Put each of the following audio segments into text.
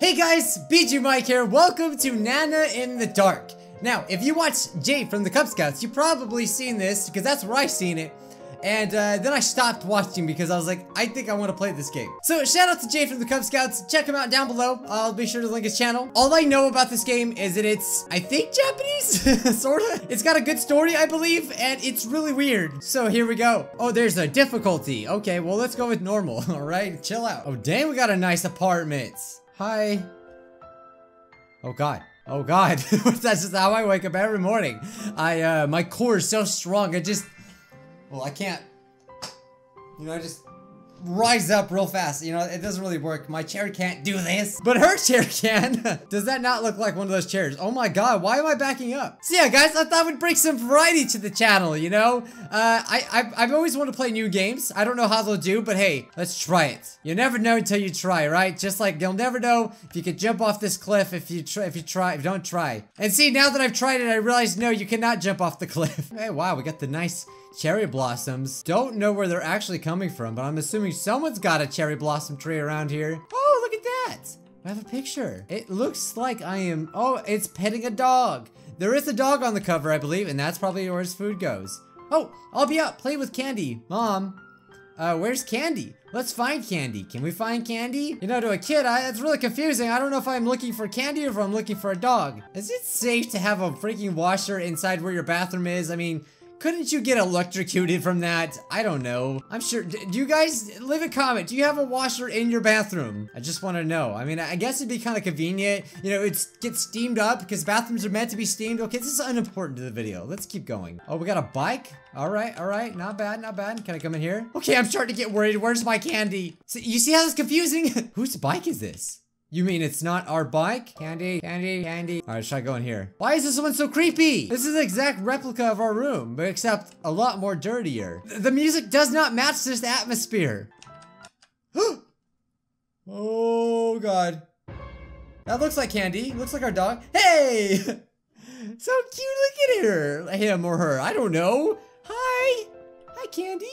Hey guys, Bijuu Mike here, welcome to Nana in the Dark. Now, if you watch Jay from the Cub Scouts, you've probably seen this, because that's where I seen it. And then I stopped watching because I was like, I think I want to play this game. So shout out to Jay from the Cub Scouts, check him out down below, I'll be sure to link his channel. All I know about this game is that it's, I think, Japanese? Sorta? It's got a good story, I believe, and it's really weird. So here we go. Oh, there's a difficulty. Okay, well let's go with normal, alright? Chill out. Oh dang, we got a nice apartment. Hi. Oh god. Oh god. That's just how I wake up every morning. My core is so strong. I can't. You know, I just rise up real fast. You know, it doesn't really work. My chair can't do this, but her chair can. Does that not look like one of those chairs? Oh my god, why am I backing up? So yeah, guys, I thought we'd bring some variety to the channel, you know? I've always wanted to play new games. I don't know how they'll do, but hey, let's try it. You never know until you try, right? Just like you'll never know if you could jump off this cliff if you don't try. And see, now that I've tried it, I realized, no, you cannot jump off the cliff. Hey, wow, we got the nice cherry blossoms. Don't know where they're actually coming from, but I'm assuming someone's got a cherry blossom tree around here. Oh, look at that! I have a picture. It looks like oh, it's petting a dog. There is a dog on the cover, I believe, and that's probably where his food goes. Oh, I'll be out. Play with Candy. Mom, where's Candy? Let's find Candy. Can we find Candy? You know, to a kid, it's really confusing. I don't know if I'm looking for Candy or if I'm looking for a dog. Is it safe to have a freaking washer inside where your bathroom is? I mean, couldn't you get electrocuted from that? I don't know. I'm sure. Do you guys leave a comment? Do you have a washer in your bathroom? I just want to know. I mean, I guess it'd be kind of convenient. You know, it gets steamed up because bathrooms are meant to be steamed. Okay, this is unimportant to the video. Let's keep going. Oh, we got a bike? All right. Not bad, not bad. Can I come in here? Okay, I'm starting to get worried. Where's my Candy? So, you see how this is confusing? Whose bike is this? You mean it's not our bike? Candy, Candy, Candy. All right, should I go in here? Why is this one so creepy? This is the exact replica of our room, but except a lot more dirtier. The music does not match this atmosphere. Oh god. That looks like Candy, looks like our dog. Hey! So cute, look at her. Him or her, I don't know. Hi. Hi, Candy.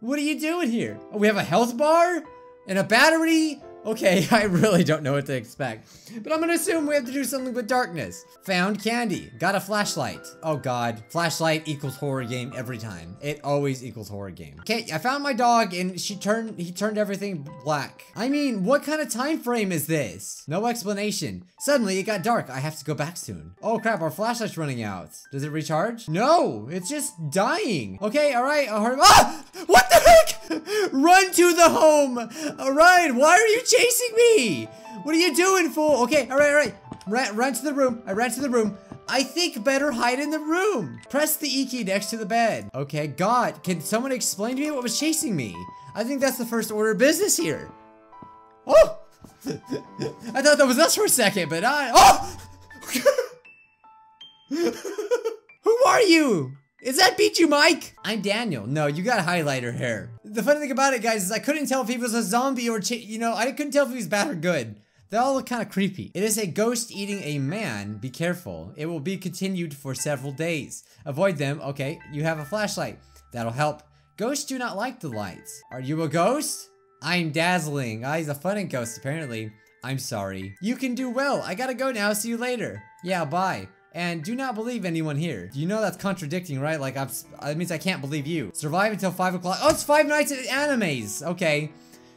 What are you doing here? Oh, we have a health bar and a battery. Okay, I really don't know what to expect. But I'm gonna assume we have to do something with darkness. Found Candy. Got a flashlight. Oh god. Flashlight equals horror game every time. It always equals horror game. Okay, I found my dog and he turned everything black. I mean, what kind of time frame is this? No explanation. Suddenly it got dark. I have to go back soon. Oh crap, our flashlight's running out. Does it recharge? No, it's just dying. Okay, alright, ah! What the heck? Run to the home! Alright, why are you chasing me? What are you doing, fool? Okay, all right. Run to the room. I ran to the room. I think better hide in the room. Press the E key next to the bed. Okay, god, can someone explain to me what was chasing me? I think that's the first order of business here. Oh! I thought that was us for a second, but oh! Who are you? Is that Bijuu Mike? I'm Daniel. No, you gotta highlight her hair. The funny thing about it, guys, is I couldn't tell if he was a zombie or, you know, I couldn't tell if he was bad or good. They all look kind of creepy. It is a ghost eating a man. Be careful. It will be continued for several days. Avoid them. Okay, you have a flashlight. That'll help. Ghosts do not like the lights. Are you a ghost? I'm dazzling. Ah, he's a funny ghost, apparently. I'm sorry. You can do well. I gotta go now. See you later. Yeah, bye. And do not believe anyone here. You know that's contradicting, right? Like, that means I can't believe you. Survive until 5 o'clock. Oh, it's Five Nights at Animes. Okay.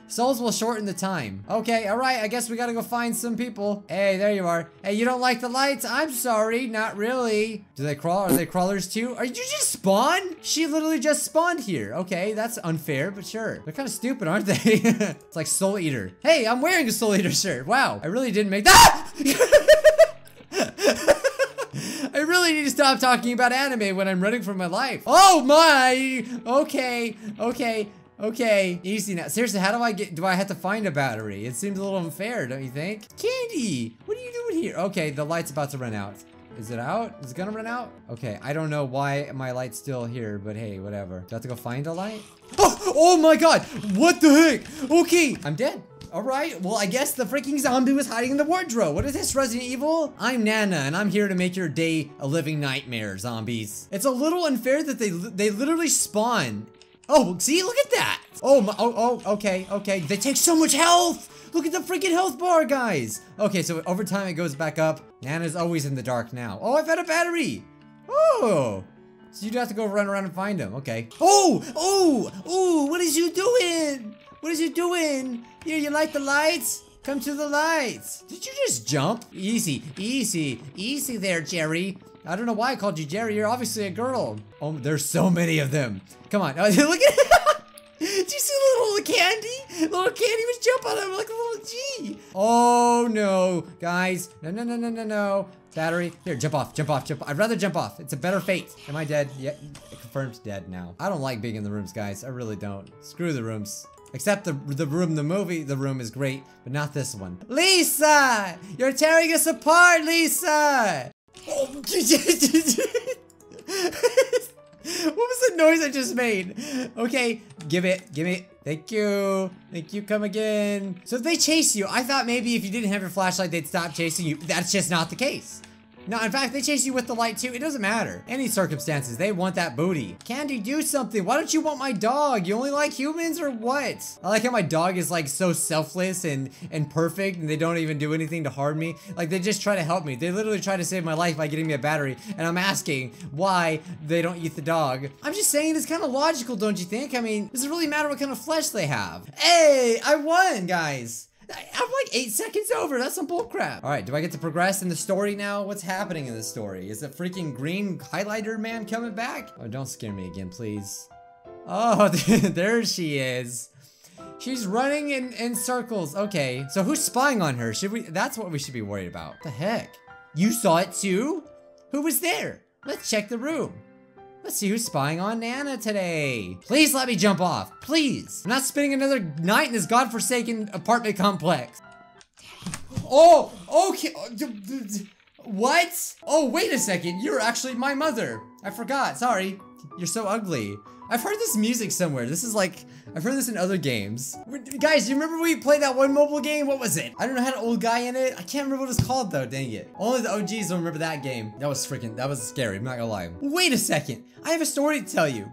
Souls will shorten the time. Okay, alright, I guess we gotta go find some people. Hey, there you are. Hey, you don't like the lights? I'm sorry, not really. Do they crawl? Are they crawlers too? Are you just spawn? She literally just spawned here. Okay, that's unfair, but sure. They're kind of stupid, aren't they? It's like Soul Eater. Hey, I'm wearing a Soul Eater shirt. Wow, I really didn't make that. I really need to stop talking about anime when I'm running for my life. Oh my! Okay, okay, okay. Easy now. Seriously, how do I get, do I have to find a battery? It seems a little unfair, don't you think? Candy, what are you doing here? Okay, the light's about to run out. Is it out? Is it gonna run out? Okay, I don't know why my light's still here, but hey, whatever. Do I have to go find a light? Oh, oh my god! What the heck? Okay, I'm dead. Alright, well I guess the freaking zombie was hiding in the wardrobe. What is this, Resident Evil? I'm Nana, and I'm here to make your day a living nightmare, zombies. It's a little unfair that they literally spawn. Oh, see, look at that! Oh, okay, okay. They take so much health! Look at the freaking health bar, guys! Okay, so over time it goes back up. Nana's always in the dark now. Oh, I found a battery! Oh! So you'd have to go run around and find him. Okay. Oh! Oh! Oh! What is you doing? What is you doing? Here, you like the lights? Come to the lights! Did you just jump? Easy, easy, easy there, Jerry. I don't know why I called you Jerry. You're obviously a girl. Oh, there's so many of them. Come on. Oh, look at it! Did you see the little candy? Little candy was jump on him like a little G. Oh no, guys. No, no, no, no, no, no. Battery. Here, jump off, jump off, jump off. I'd rather jump off. It's a better fate. Am I dead? Yeah, confirmed dead now. I don't like being in the rooms, guys. I really don't. Screw the rooms. Except the room, the movie, the room is great, but not this one. Lisa! You're tearing us apart, Lisa! Oh, what was the noise I just made? Okay, give it, give me. Thank you. Thank you, come again. So if they chase you, I thought maybe if you didn't have your flashlight, they'd stop chasing you. That's just not the case. No, in fact, they chase you with the light too. It doesn't matter. Any circumstances, they want that booty. Candy, do something. Why don't you want my dog? You only like humans or what? I like how my dog is like so selfless and perfect, and they don't even do anything to harm me. Like they just try to help me. They literally try to save my life by getting me a battery, and I'm asking why they don't eat the dog. I'm just saying it's kind of logical, don't you think? I mean, does it really matter what kind of flesh they have? Hey, I won, guys. I'm like 8 seconds over. That's some bullcrap. All right, do I get to progress in the story now? What's happening in the story? Is it freaking green highlighter man coming back? Oh, don't scare me again, please. Oh, there she is. She's running in circles. Okay, so who's spying on her? Should we? That's what we should be worried about. What the heck? You saw it too? Who was there? Let's check the room. Let's see who's spying on Nana today. Please let me jump off, please. I'm not spending another night in this godforsaken apartment complex. Oh, okay. What? Oh, wait a second. You're actually my mother. I forgot, sorry. You're so ugly. I've heard this music somewhere. This is like, I've heard this in other games. Guys, you remember we played that one mobile game? What was it? I don't know, had an old guy in it. I can't remember what it's called though, dang it. Only the OGs will remember that game. That was scary, I'm not gonna lie. Wait a second, I have a story to tell you.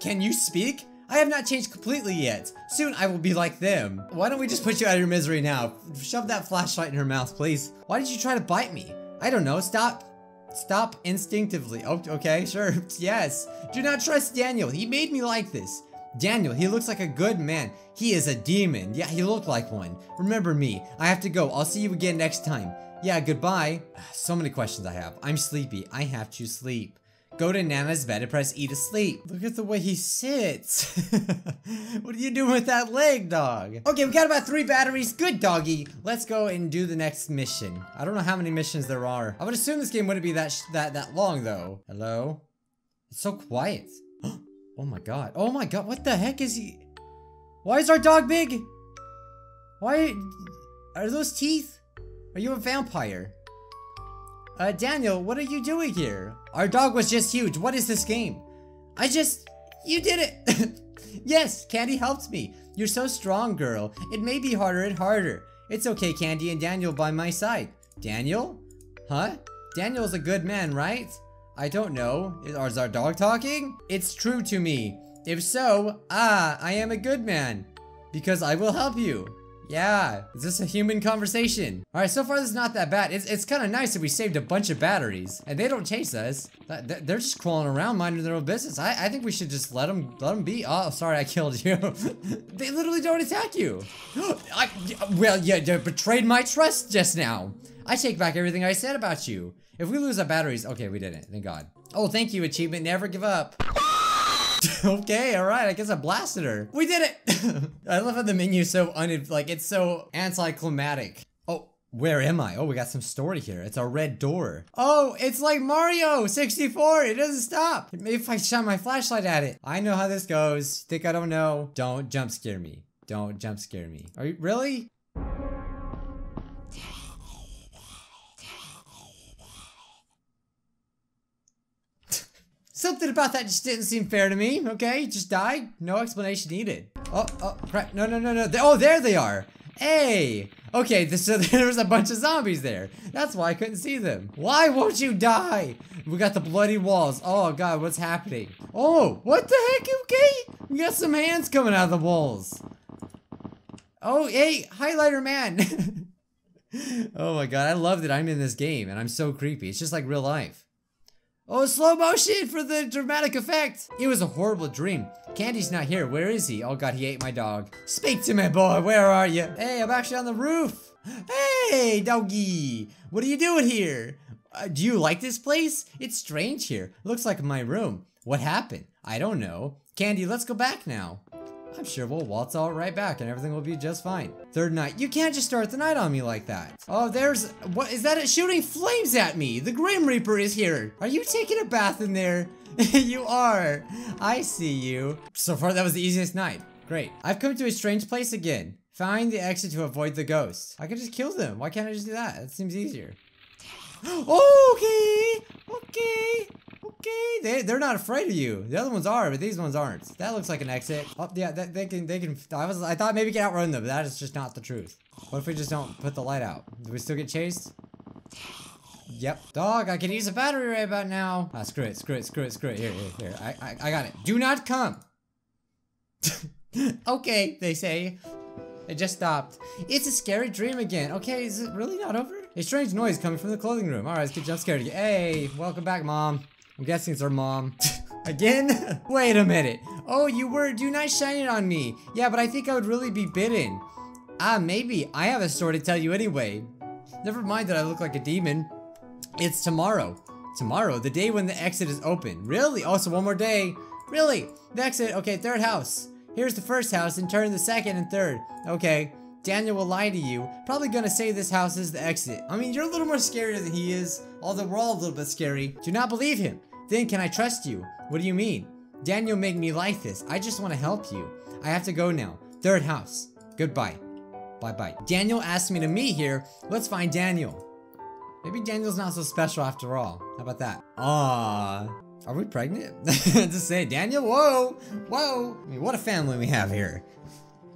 Can you speak? I have not changed completely yet. Soon I will be like them. Why don't we just put you out of your misery now? Shove that flashlight in her mouth, please. Why did you try to bite me? I don't know, stop. Stop instinctively. Oh, okay, sure. Yes. Do not trust Daniel. He made me like this. Daniel, he looks like a good man. He is a demon. Yeah, he looked like one. Remember me. I have to go. I'll see you again next time. Yeah, goodbye. So many questions I have. I'm sleepy. I have to sleep. Go to Nana's bed and press E to sleep. Look at the way he sits. What are you doing with that leg, dog? Okay, we got about 3 batteries. Good doggy. Let's go and do the next mission. I don't know how many missions there are. I would assume this game wouldn't be that long though. Hello? It's so quiet. Oh my god. Oh my god. What the heck is he? Why is our dog big? Why are those teeth? Are you a vampire? Daniel, what are you doing here? Our dog was just huge. What is this game? You did it. Yes, Candy helped me. You're so strong, girl. It may be harder and harder. It's okay, Candy and Daniel by my side. Daniel? Huh? Daniel's a good man, right? I don't know. Is our dog talking? It's true to me. If so, I am a good man. Because I will help you. Yeah, is this a human conversation? All right, so far this is not that bad. It's kind of nice that we saved a bunch of batteries, and they don't chase us. They're just crawling around, minding their own business. I think we should just let them be. Oh, sorry, I killed you. They literally don't attack you. Well, you betrayed my trust just now. I take back everything I said about you. If we lose our batteries, okay, we didn't. Thank God. Oh, thank you, achievement. Never give up. Okay, all right, I guess I blasted her. We did it! I love how the menu's so it's so anticlimactic. Oh, where am I? Oh, we got some story here. It's a red door. Oh, it's like Mario 64. It doesn't stop. Maybe if I shine my flashlight at it. I know how this goes. Think I don't know. Don't jump scare me. Don't jump scare me. Are you really? Something about that just didn't seem fair to me. Okay, just died. No explanation needed. Oh, crap. No, no, no, no. Oh, there they are. Hey. Okay, so there was a bunch of zombies there. That's why I couldn't see them. Why won't you die? We got the bloody walls. Oh, God, what's happening? Oh, what the heck? Okay. We got some hands coming out of the walls. Oh, hey, highlighter man. Oh my god, I love that I'm in this game and I'm so creepy. It's just like real life. Oh, slow motion for the dramatic effect. It was a horrible dream. Candy's not here. Where is he? Oh god, he ate my dog. Speak to me, boy. Where are you? Hey, I'm actually on the roof. Hey, doggy. What are you doing here? Do you like this place? It's strange here. Looks like my room. What happened? I don't know. Candy, let's go back now. I'm sure we'll waltz all right back and everything will be just fine. Third night. You can't just start the night on me like that. Oh, there's... What is that? It's shooting flames at me. The Grim Reaper is here. Are you taking a bath in there? You are. I see you. So far, that was the easiest night. Great. I've come to a strange place again. Find the exit to avoid the ghosts. I can just kill them. Why can't I just do that? That seems easier. Okay. Okay. Okay, they're not afraid of you. The other ones are, but these ones aren't. That looks like an exit. Oh, yeah, they can. I thought maybe we could outrun them, but that is just not the truth. What if we just don't put the light out? Do we still get chased? Yep. Dog, I can use a battery right about now. Ah, screw it. Here. I got it. Do not come. Okay, they say. It just stopped. It's a scary dream again. Okay, is it really not over? A strange noise coming from the clothing room. All right, let's get jump scared again. Hey, welcome back, Mom. I'm guessing it's her mom. Again? Wait a minute. Oh, you were. Do not shine it on me. Yeah, but I think I would really be bitten. Ah, maybe. I have a story to tell you anyway. Never mind that I look like a demon. It's tomorrow. Tomorrow, the day when the exit is open. Really? Oh, so one more day. Really? The exit. Okay, third house. Here's the first house and turn the second and third. Okay. Daniel will lie to you. Probably gonna say this house is the exit. I mean, you're a little more scarier than he is. Although we're all a little bit scary. Do not believe him. Then can I trust you? What do you mean? Daniel made me like this. I just want to help you. I have to go now. Third house. Goodbye. Bye-bye. Daniel asked me to meet here. Let's find Daniel. Maybe Daniel's not so special after all. How about that? Are we pregnant? Just say, Daniel, whoa! Whoa! I mean, what a family we have here.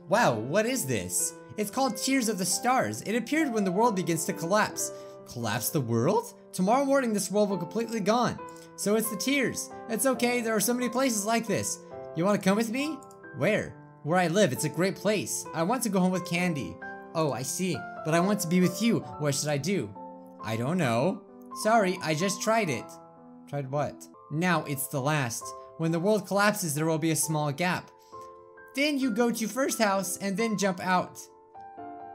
Wow, what is this? It's called Tears of the Stars. It appeared when the world begins to collapse. Collapse the world? Tomorrow morning this world will be completely gone. So it's the tears. It's okay, there are so many places like this. You want to come with me? Where? Where I live, it's a great place. I want to go home with Candy. Oh, I see. But I want to be with you. What should I do? I don't know. Sorry, I just tried it. Tried what? Now it's the last. When the world collapses, there will be a small gap. Then you go to first house and then jump out.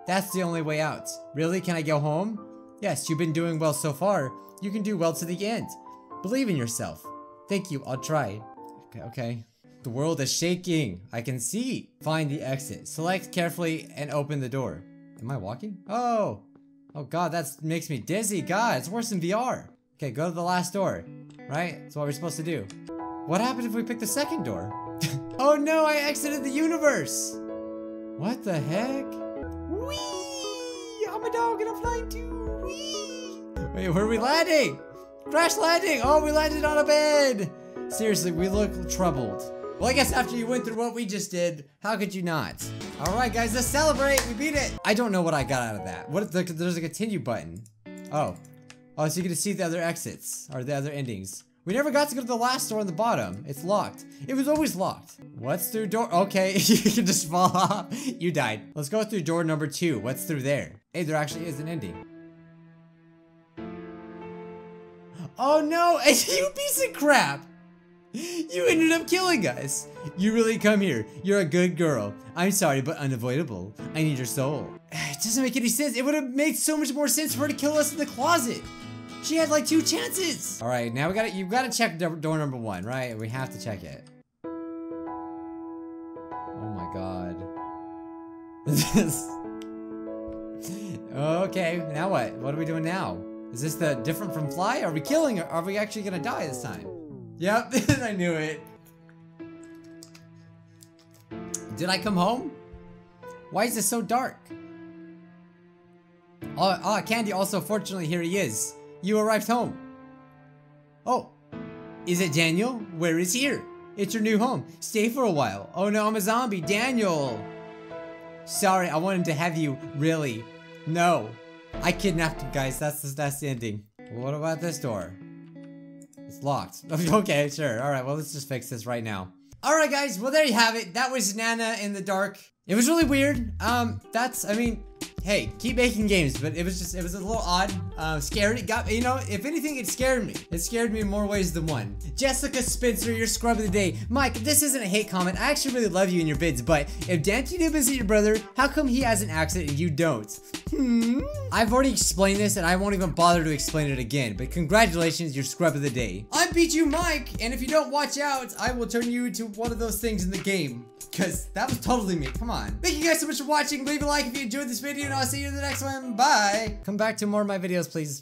That's the only way out. Really? Can I go home? Yes, you've been doing well so far. You can do well to the end. Believe in yourself. Thank you, I'll try. Okay. The world is shaking. I can see. Find the exit. Select carefully and open the door. Am I walking? Oh. Oh god, that makes me dizzy. God, it's worse than VR. Okay, go to the last door. Right? That's what we're supposed to do. What happened if we pick the second door? Oh no, I exited the universe! What the heck? Whee! I'm a dog and I'm flying too! Whee! Wait, where are we landing? Crash landing! Oh, we landed on a bed! Seriously, we look troubled. Well, I guess after you went through what we just did, how could you not? Alright guys, let's celebrate! We beat it! I don't know what I got out of that. What if there's a continue button? Oh. Oh, so you get to see the other exits, or the other endings. We never got to go to the last door on the bottom. It's locked. It was always locked. What's through door? Okay, you can just fall off. You died. Let's go through door number 2. What's through there? Hey, there actually is an ending. Oh no, you piece of crap. You ended up killing us. You really come here. You're a good girl. I'm sorry, but unavoidable. I need your soul. It doesn't make any sense. It would have made so much more sense for her to kill us in the closet. She had like 2 chances! Alright, now you've gotta check door number 1, right? We have to check it. Oh my god. Okay, now what? What are we doing now? Is this the different from fly? Are we killing her? Are we actually gonna die this time? Yep, I knew it. Did I come home? Why is this so dark? Oh, Candy also, fortunately, here he is. You arrived home. Oh, is it Daniel? Where is here? It's your new home. Stay for a while. Oh no, I'm a zombie. Daniel! Sorry, I wanted to have you. Really. No. I kidnapped him, guys. That's the ending. What about this door? It's locked. Okay, sure. Alright, well, let's just fix this right now. Alright, guys. Well, there you have it. That was Nana in the Dark. It was really weird. That's, I mean, hey, keep making games, but it was just, it was a little odd. Scared, it got, you know, if anything, it scared me. It scared me in more ways than one. Jessica Spencer, your scrub of the day. Mike, this isn't a hate comment. I actually really love you and your vids, but if Dante Dubois is your brother, how come he has an accent and you don't? I've already explained this, and I won't even bother to explain it again, but congratulations, your scrub of the day. I'm Bijuu Mike, and if you don't watch out, I will turn you into one of those things in the game, because that was totally me. Come on. Thank you guys so much for watching. Leave a like if you enjoyed this video, and I'll see you in the next one. Bye. Come back to more of my videos, please.